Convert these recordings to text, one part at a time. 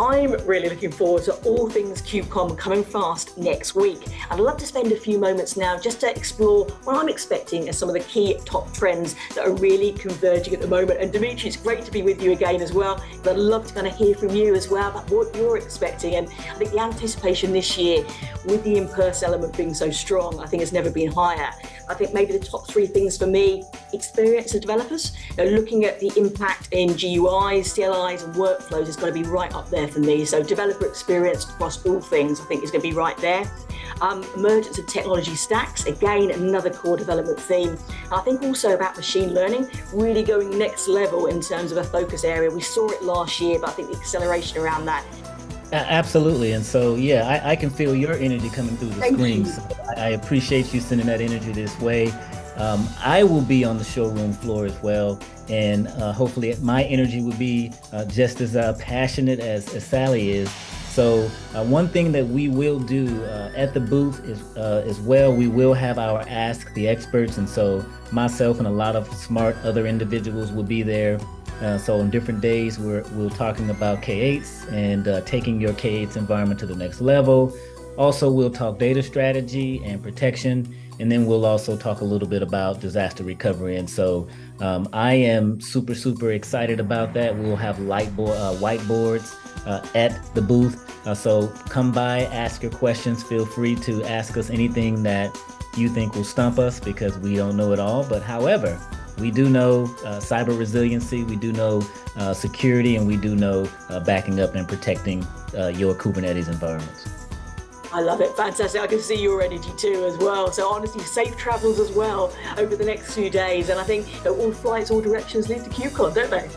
I'm really looking forward to all things KubeCon coming fast next week. I'd love to spend a few moments now just to explore what I'm expecting as some of the key top trends that are really converging at the moment. And Demetri, it's great to be with you again as well. But I'd love to kind of hear from you as well about what you're expecting. And I think the anticipation this year with the in-person element being so strong, I think it's never been higher. I think maybe the top three things for me, experience of developers, looking at the impact in GUIs, CLIs and workflows is going to be right up there for me. So developer experience across all things, I think is going to be right there. Emergence of technology stacks, again, another core development theme. I think also about machine learning, really going next level in terms of a focus area. We saw it last year, but I think the acceleration around that. Absolutely. And so, yeah, I can feel your energy coming through the screen. So I appreciate you sending that energy this way. I will be on the showroom floor as well, and hopefully my energy will be just as passionate as Sally is. So one thing that we will do at the booth is, as well, we will have our Ask the Experts, and so myself and a lot of smart other individuals will be there. So on different days, we're talking about K8s and taking your K8s environment to the next level. Also, we'll talk data strategy and protection, and then we'll also talk a little bit about disaster recovery. And so I am super, super excited about that. We'll have whiteboards at the booth. So come by, ask your questions. Feel free to ask us anything that you think will stump us because we don't know it all. But however, we do know cyber resiliency, we do know security, and we do know backing up and protecting your Kubernetes environments. I love it. Fantastic. I can see your energy too as well. So honestly, safe travels as well over the next few days. And I think all flights, all directions lead to KubeCon, don't they?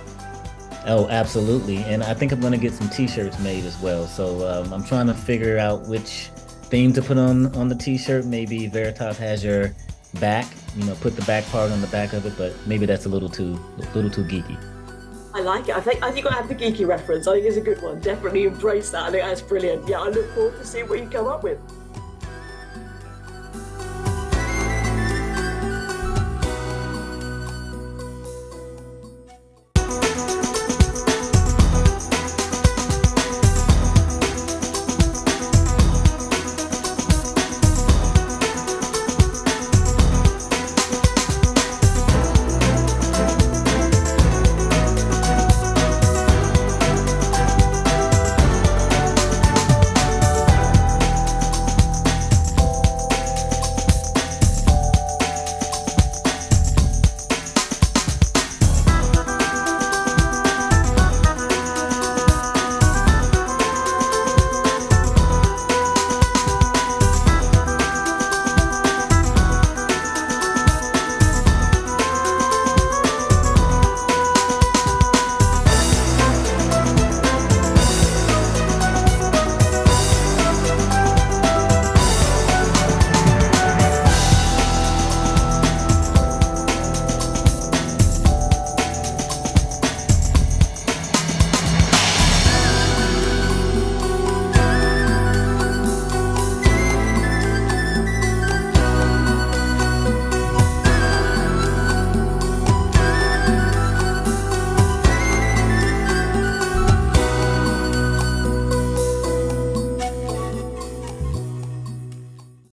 Oh, absolutely. And I think I'm going to get some t-shirts made as well. So I'm trying to figure out which theme to put on the t-shirt. Maybe Veritas has your back, you know, put the back part on the back of it, but maybe that's a little too geeky. I like it. I think I have the geeky reference. I think it's a good one. Definitely embrace that. I think that's brilliant. Yeah, I look forward to seeing what you come up with.